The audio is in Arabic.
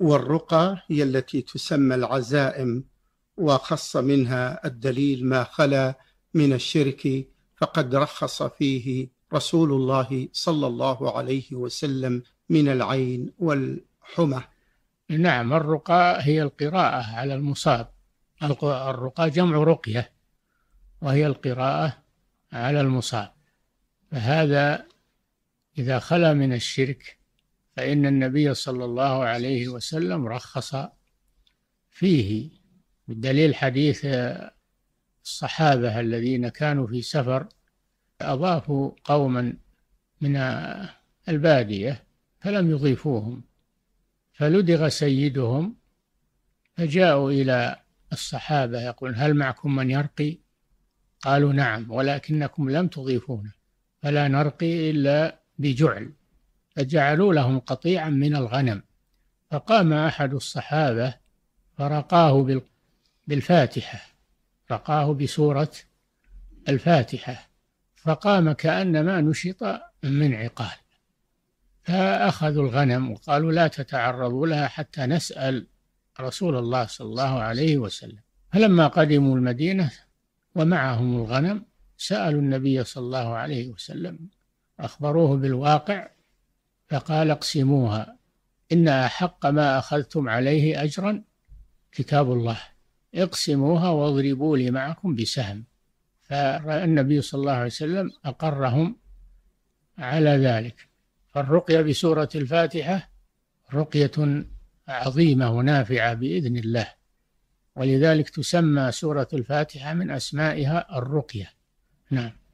والرقى هي التي تسمى العزائم، وخص منها الدليل ما خلا من الشرك، فقد رخص فيه رسول الله صلى الله عليه وسلم من العين والحمى. نعم، الرقى هي القراءة على المصاب، الرقى جمع رقية وهي القراءة على المصاب، فهذا إذا خلا من الشرك فإن النبي صلى الله عليه وسلم رخص فيه، بالدليل حديث الصحابة الذين كانوا في سفر أضافوا قوما من البادية فلم يضيفوهم، فلدغ سيدهم فجاءوا إلى الصحابة يقول هل معكم من يرقي؟ قالوا نعم، ولكنكم لم تضيفونا فلا نرقي إلا بجعل، فجعلوا لهم قطيعا من الغنم، فقام أحد الصحابة فرقاه بالفاتحة، رقاه بسورة الفاتحة، فقام كأنما نشط من عقال، فأخذوا الغنم وقالوا لا تتعرضوا لها حتى نسأل رسول الله صلى الله عليه وسلم. فلما قدموا المدينة ومعهم الغنم سألوا النبي صلى الله عليه وسلم، أخبروه بالواقع، فقال اقسموها إن أحق ما أخذتم عليه أجرا كتاب الله، اقسموها واضربوا لي معكم بسهم، فالنبي صلى الله عليه وسلم أقرهم على ذلك. فالرقية بسورة الفاتحة رقية عظيمة ونافعة بإذن الله، ولذلك تسمى سورة الفاتحة من أسمائها الرقية. نعم.